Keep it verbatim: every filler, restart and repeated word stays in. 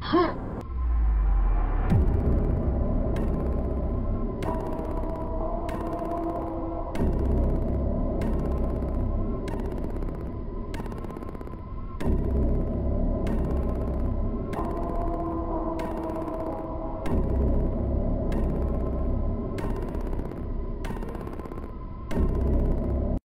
Huh.